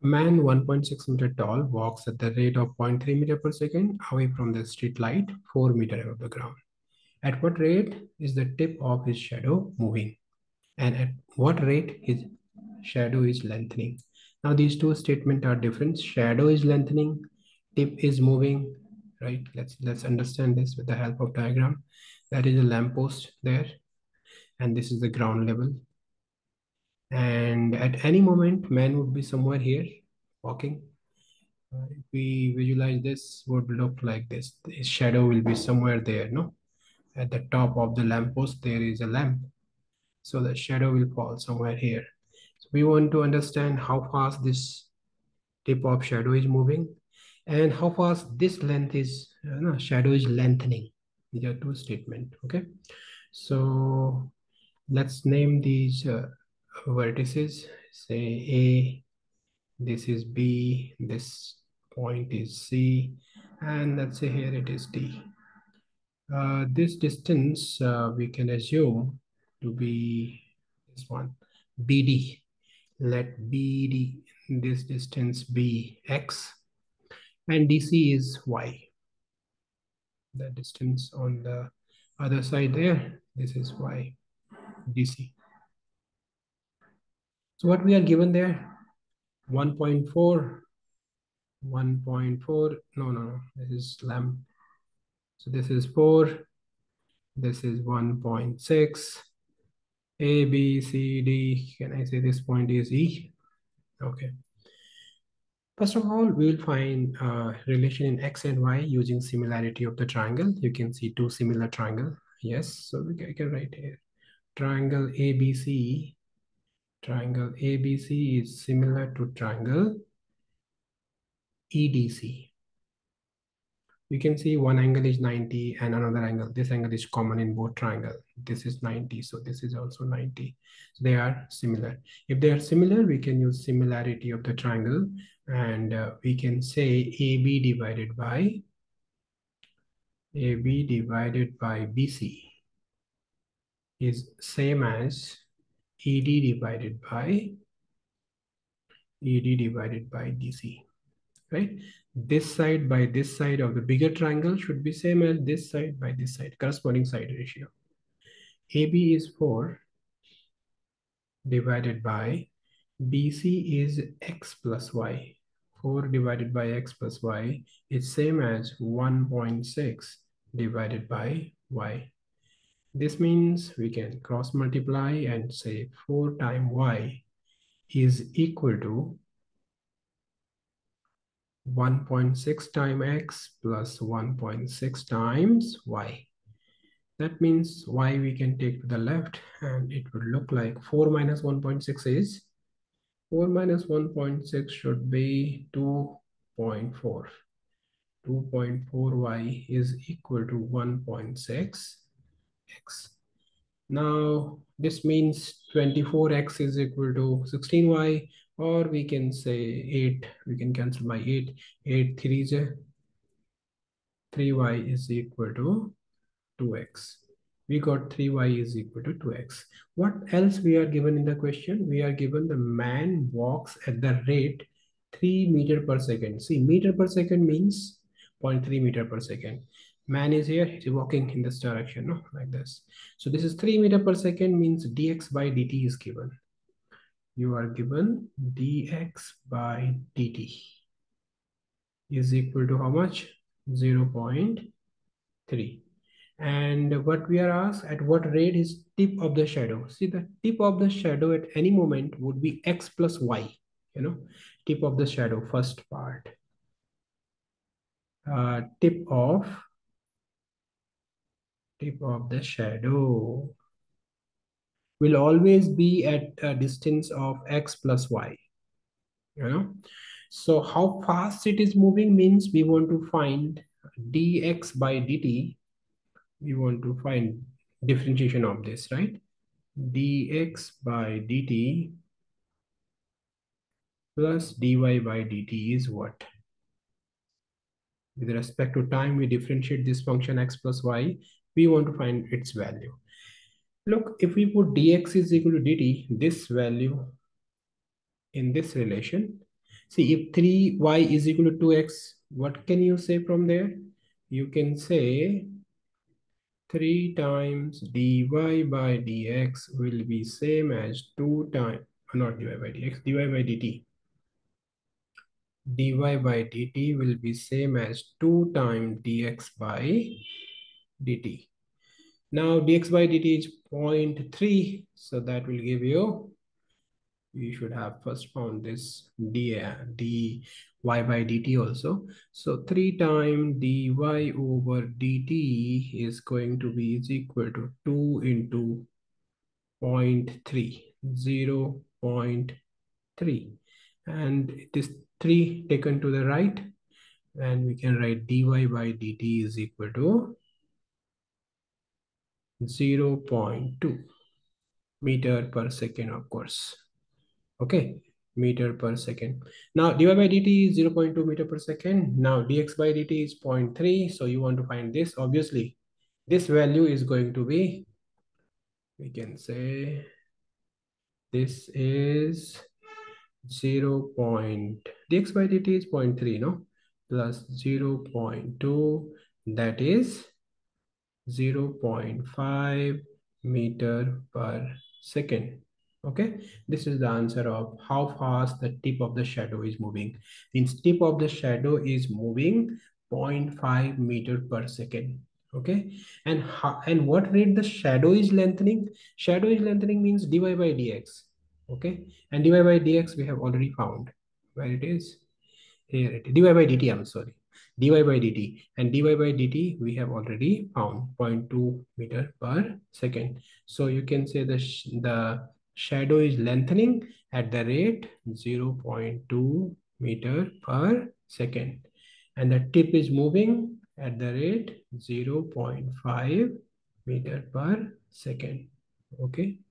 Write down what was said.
Man 1.6 meter tall walks at the rate of 0.3 meter per second away from the street light 4 meter above the ground. At what rate is the tip of his shadow moving? And at what rate his shadow is lengthening? Now these two statements are different. Shadow is lengthening, tip is moving, right? Let's understand this with the help of diagram. That is a lamppost there, and this is the ground level. And at any moment, man would be somewhere here walking. If we visualize this, would look like this. His shadow will be somewhere there, no? At the top of the lamppost, there is a lamp. So the shadow will fall somewhere here. So we want to understand how fast this tip of shadow is moving and how fast this length is, shadow is lengthening. These are two statements, okay? So let's name these vertices. Say A, this is B, this point is C, and let's say here it is D. This distance we can assume to be this one, BD. Let BD, this distance, be X, and DC is Y. The distance on the other side there, this is Y, DC. So what we are given there, 1.4, no, this is lamp. So this is 4, this is 1.6, A, B, C, D, can I say this point is E? Okay. First of all, we will find a relation in X and Y using similarity of the triangle. You can see two similar triangles, yes. So we can write here, triangle ABC. Triangle ABC is similar to triangle EDC. You can see one angle is 90 and another angle. This angle is common in both triangles. This is 90, so this is also 90. So they are similar. If they are similar, we can use similarity of the triangle, and we can say AB divided by BC is same as ED divided by DC, right? This side by this side of the bigger triangle should be same as this side by this side, corresponding side ratio. AB is 4 divided by BC is X plus Y. 4 divided by X plus Y is same as 1.6 divided by Y. This means we can cross multiply and say 4 times Y is equal to 1.6 times X plus 1.6 times Y. That means Y we can take to the left, and it would look like 4 minus 1.6 is 4 minus 1.6 should be 2.4. 2.4Y is equal to 1.6. X. Now this means 24X is equal to 16Y, or we can say 8, we can cancel by 8, 8 3's 3Y is equal to 2X. We got 3Y is equal to 2X. What else we are given in the question? We are given the man walks at the rate 3 meter per second. See, meter per second means 0.3 meter per second. Man is here, he's walking in this direction, no? Like this. So this is 3 meter per second means dx by dt is given. You are given dx by dt is equal to how much? 0.3. And what we are asked, at what rate is tip of the shadow? See, the tip of the shadow at any moment would be x plus y, you know, tip of the shadow, first part. Tip of the shadow will always be at a distance of x plus y, you know. So how fast it is moving means we want to find dx by dt. We want to find differentiation of this, right? Dx by dt plus dy by dt is what? With respect to time, we differentiate this function x plus y. We want to find its value. Look, if we put dx is equal to dt, this value in this relation, See, if 3y is equal to 2x, what can you say from there? You can say 3 times dy by dx will be same as 2 times, not dy by dx, dy by dt. Dy by dt will be same as 2 times dx by dt. Now dx by dt is 0.3, so that will give you, you should have first found this dy by dt also. So 3 times dy over dt is going to be is equal to 2 into 0.3, 0.3. And this 3 taken to the right, and we can write dy by dt is equal to 0.2 meter per second, of course. Okay, meter per second. Now dy by dt is 0.2 meter per second. Now dx by dt is 0.3. So you want to find this. Obviously, this value is going to be, we can say this is 0. Dx by dt is 0.3, no? Plus 0.2, that is 0.5 meter per second. Okay, this is the answer of how fast the tip of the shadow is moving. Means tip of the shadow is moving 0.5 meter per second. Okay, and what rate the shadow is lengthening? Shadow is lengthening means dy by dx. Okay, and dy by dx we have already found where it is. Here it is. Dy by dt, I'm sorry. Dy by dt, and dy by dt we have already found 0.2 meter per second. So you can say the shadow is lengthening at the rate 0.2 meter per second, and the tip is moving at the rate 0.5 meter per second. Okay.